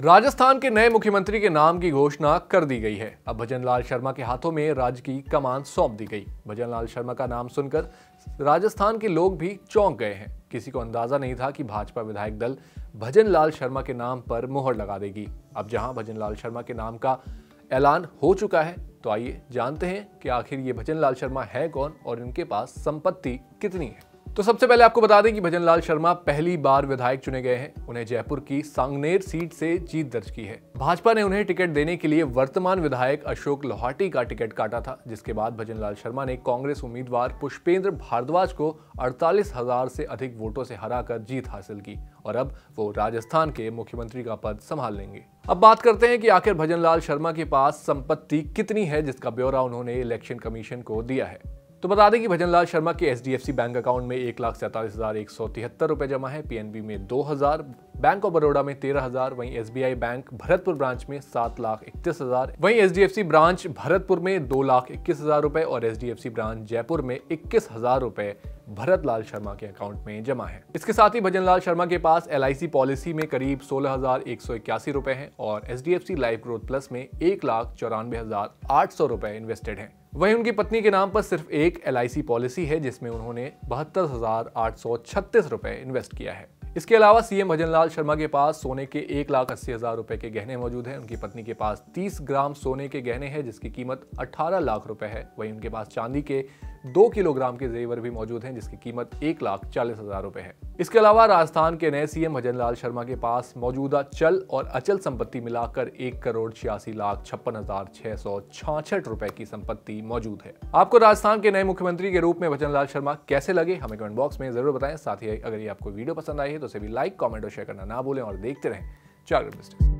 राजस्थान के नए मुख्यमंत्री के नाम की घोषणा कर दी गई है। अब भजनलाल शर्मा के हाथों में राज्य की कमान सौंप दी गई। भजनलाल शर्मा का नाम सुनकर राजस्थान के लोग भी चौंक गए हैं। किसी को अंदाजा नहीं था कि भाजपा विधायक दल भजनलाल शर्मा के नाम पर मोहर लगा देगी। अब जहां भजनलाल शर्मा के नाम का ऐलान हो चुका है, तो आइए जानते हैं कि आखिर ये भजनलाल शर्मा है कौन और इनके पास संपत्ति कितनी है। तो सबसे पहले आपको बता दें कि भजनलाल शर्मा पहली बार विधायक चुने गए हैं। उन्हें जयपुर की सांगनेर सीट से जीत दर्ज की है। भाजपा ने उन्हें टिकट देने के लिए वर्तमान विधायक अशोक लोहाटी का टिकट काटा था, जिसके बाद भजनलाल शर्मा ने कांग्रेस उम्मीदवार पुष्पेंद्र भारद्वाज को 48,000 से अधिक वोटों से हराकर जीत हासिल की और अब वो राजस्थान के मुख्यमंत्री का पद संभाल लेंगे। अब बात करते हैं कि आखिर भजनलाल शर्मा के पास संपत्ति कितनी है, जिसका ब्यौरा उन्होंने इलेक्शन कमीशन को दिया है। तो बता दें कि भजनलाल शर्मा के एचडीएफसी बैंक अकाउंट में 1,47,173 रुपए जमा है, पीएनबी में 2,000, बैंक ऑफ बरोडा में 13,000, वहीं एसबीआई बैंक भरतपुर ब्रांच में 7,31,000, वहीं एचडीएफसी ब्रांच भरतपुर में 2,21,000 रुपए और एचडीएफसी ब्रांच जयपुर में 21,000 रुपए भजनलाल शर्मा के अकाउंट में जमा है। इसके साथ ही भजनलाल शर्मा के पास एलआईसी पॉलिसी में करीब 16,181 रुपए है और एचडीएफसी लाइफ ग्रोथ प्लस में 1,94,800 रुपए इन्वेस्टेड है। वहीं उनकी पत्नी के नाम पर सिर्फ एक एलआईसी पॉलिसी है, जिसमें उन्होंने 72,836 रुपए इन्वेस्ट किया है। इसके अलावा सीएम भजनलाल शर्मा के पास सोने के 1,80,000 रुपए के गहने मौजूद हैं। उनकी पत्नी के पास 30 ग्राम सोने के गहने हैं, जिसकी कीमत 18 लाख रुपए है। वहीं उनके पास चांदी के 2 किलोग्राम के जेवर भी मौजूद हैं, जिसकी कीमत 1,40,000 रुपए है। इसके अलावा राजस्थान के नए सीएम भजनलाल शर्मा के पास मौजूदा चल और अचल संपत्ति मिलाकर 1,86,56,666 रुपए की संपत्ति मौजूद है। आपको राजस्थान के नए मुख्यमंत्री के रूप में भजनलाल शर्मा कैसे लगे, हमें कमेंट बॉक्स में जरूर बताएं। साथ ही अगर ये आपको वीडियो पसंद आई है तो उसे भी लाइक, कॉमेंट और शेयर करना ना भूलें और देखते रहें जागरण मिस्टर।